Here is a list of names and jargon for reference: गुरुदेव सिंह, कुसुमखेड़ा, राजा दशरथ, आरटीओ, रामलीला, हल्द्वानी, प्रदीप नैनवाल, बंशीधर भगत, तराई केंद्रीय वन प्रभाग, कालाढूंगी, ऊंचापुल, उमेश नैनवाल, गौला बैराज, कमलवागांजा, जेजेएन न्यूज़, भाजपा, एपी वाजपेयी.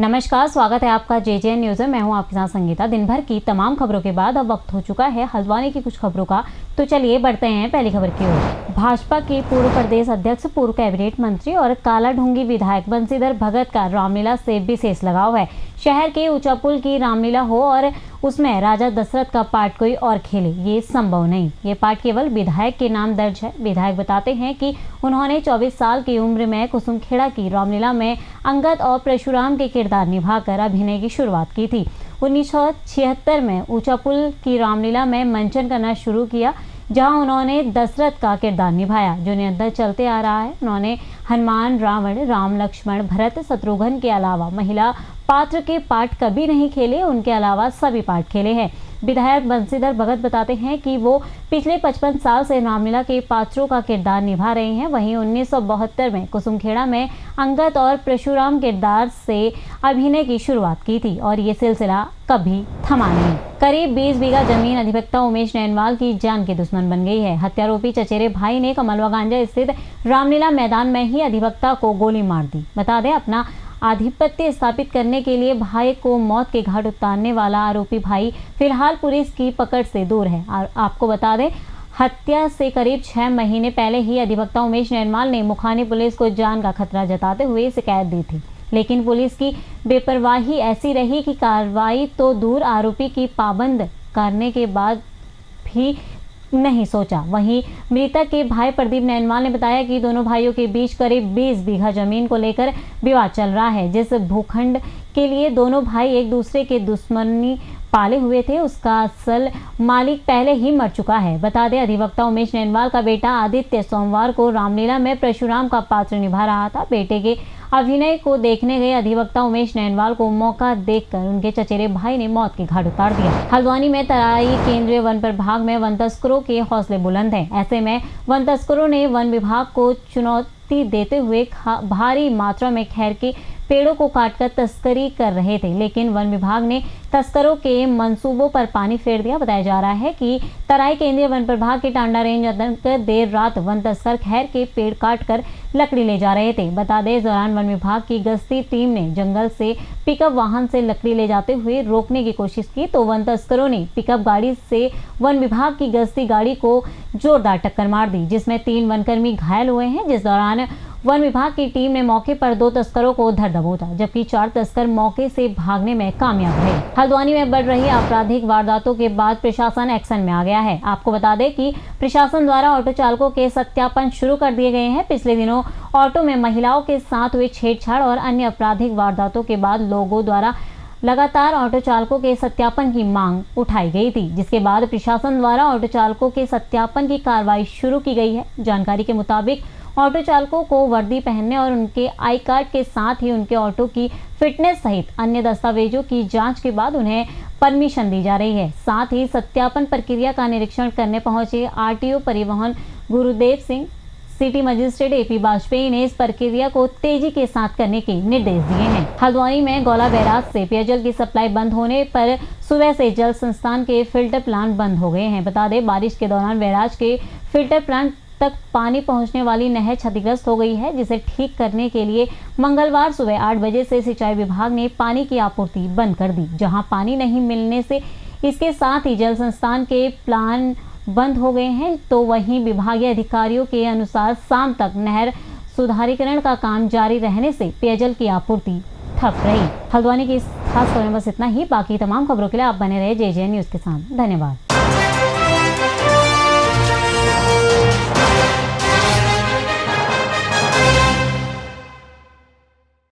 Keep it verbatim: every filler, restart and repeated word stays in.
नमस्कार, स्वागत है आपका जेजेएन न्यूज़ में। मैं हूं आपके साथ संगीता। दिन भर की तमाम खबरों के बाद अब वक्त हो चुका है हल्द्वानी की कुछ खबरों का, तो चलिए बढ़ते हैं पहली खबर की ओर। भाजपा के पूर्व प्रदेश अध्यक्ष, पूर्व कैबिनेट मंत्री और कालाढूंगी विधायक बंशीधर भगत का रामलीला से विशेष लगाव है। शहर के ऊंचा पुल की रामलीला हो और उसमें राजा दशरथ का पार्ट कोई और खेले, ये संभव नहीं। ये पार्ट केवल विधायक के नाम दर्ज है। विधायक बताते हैं कि उन्होंने चौबीस साल की उम्र में कुसुमखेड़ा की रामलीला में अंगद और परशुराम के किरदार निभाकर अभिनय की शुरुआत की थी। उन्नीस सौ छिहत्तर में ऊंचा पुल की रामलीला में मंचन करना शुरू किया, जहां उन्होंने दशरथ का किरदार निभाया जो निरंतर चलते आ रहा है। उन्होंने हनुमान, रावण, राम, लक्ष्मण, भरत, शत्रुघ्न के अलावा महिला पात्र के पार्ट कभी नहीं खेले, उनके अलावा सभी पार्ट खेले हैं। विधायक बंशीधर भगत बताते हैं कि वो पिछले पचपन साल से रामलीला के पात्रों का किरदार निभा रहे हैं। वहीं उन्नीस सौ बहत्तर में कुसुमखेड़ा में अंगद और परशुराम किरदार से अभिनय की शुरुआत की थी और ये सिलसिला कभी थमा नहीं। करीब बीस बीघा जमीन अधिवक्ता उमेश नैनवाल की जान के दुश्मन बन गई है। हत्यारोपी चचेरे भाई ने कमलवागांजा स्थित रामलीला मैदान में ही अधिवक्ता को गोली मार दी। बता दें, अपना आधिपत्य स्थापित करने के लिए भाई को मौत के घाट उतारने वाला आरोपी भाई फिलहाल पुलिस की पकड़ से दूर है। और आपको बता दें, हत्या से करीब छह महीने पहले ही अधिवक्ता उमेश नैनवाल ने मुखानी पुलिस को जान का खतरा जताते हुए शिकायत दी थी, लेकिन पुलिस की बेपरवाही ऐसी रही कि कार्रवाई तो दूर आरोपी की पाबंद करने के बाद भी नहीं सोचा। वहीं मृतक के भाई प्रदीप नैनवाल ने बताया कि दोनों भाइयों के बीच करीब बीस बीघा जमीन को लेकर विवाद चल रहा है। जिस भूखंड के लिए दोनों भाई एक दूसरे के दुश्मनी पाले हुए थे, उसका असल मालिक पहले ही मर चुका है। बता दें, अधिवक्ता उमेश नैनवाल का बेटा आदित्य सोमवार को रामलीला में परशुराम का पात्र निभा रहा था। बेटे के अभिनय को देखने गए अधिवक्ता उमेश नैनवाल को मौका देखकर उनके चचेरे भाई ने मौत के घाट उतार दिया। हल्द्वानी में तराई केंद्रीय वन प्रभाग में वन तस्करों के हौसले बुलंद हैं। ऐसे में वन तस्करों ने वन विभाग को चुनौती देते हुए भारी मात्रा में खैर के पेड़ों को काटकर तस्करी कर रहे थे, लेकिन वन विभाग ने तस्करों के मंसूबों पर पानी फेर दिया। बताया जा रहा है कि तराई केंद्रीय वन प्रभाग के टांडा रेंज अंतर्गत देर रात वन तस्कर खैर के पेड़ काटकर लकड़ी ले जा रहे थे। बता दें, इस दौरान वन विभाग की गश्ती टीम ने जंगल से पिकअप वाहन से लकड़ी ले जाते हुए रोकने की कोशिश की तो वन तस्करों ने पिकअप गाड़ी से वन विभाग की गश्ती गाड़ी को जोरदार टक्कर मार दी, जिसमें तीन वनकर्मी घायल हुए हैं। जिस दौरान वन विभाग की टीम ने मौके पर दो तस्करों को धर दबोचा, जबकि चार तस्कर मौके से भागने में कामयाब रहे। हल्द्वानी में बढ़ रही आपराधिक वारदातों के बाद प्रशासन एक्शन में आ गया है। आपको बता दें कि प्रशासन द्वारा ऑटो चालकों के सत्यापन शुरू कर दिए गए हैं। पिछले दिनों ऑटो में महिलाओं के साथ हुए छेड़छाड़ और अन्य आपराधिक वारदातों के बाद लोगों द्वारा लगातार ऑटो चालकों के सत्यापन की मांग उठाई गई थी, जिसके बाद प्रशासन द्वारा ऑटो चालकों के सत्यापन की कार्रवाई शुरू की गई है। जानकारी के मुताबिक ऑटो चालकों को वर्दी पहनने और उनके आई कार्ड के साथ ही उनके ऑटो की फिटनेस सहित अन्य दस्तावेजों की जांच के बाद उन्हें परमिशन दी जा रही है। साथ ही सत्यापन प्रक्रिया का निरीक्षण करने पहुंचे आरटीओ परिवहन गुरुदेव सिंह, city magistrate एपी वाजपेयी ने इस प्रक्रिया को तेजी के साथ करने के निर्देश दिए हैं। हल्द्वानी में गौला बैराज से पेयजल की सप्लाई बंद होने पर सुबह से जल संस्थान के फिल्टर प्लांट बंद हो गए हैं। बता दें, बारिश के दौरान बैराज के फिल्टर प्लांट तक पानी पहुंचने वाली नहर क्षतिग्रस्त हो गई है, जिसे ठीक करने के लिए मंगलवार सुबह आठ बजे से सिंचाई विभाग ने पानी की आपूर्ति बंद कर दी। जहां पानी नहीं मिलने से इसके साथ ही जल संस्थान के प्लान बंद हो गए हैं, तो वहीं विभागीय अधिकारियों के अनुसार शाम तक नहर सुधारीकरण का काम जारी रहने से पेयजल की आपूर्ति ठप रही। हल्द्वानी की खास खबर में बस इतना ही। बाकी तमाम खबरों के लिए आप बने रहे जेजेएन न्यूज़ के साथ। धन्यवाद।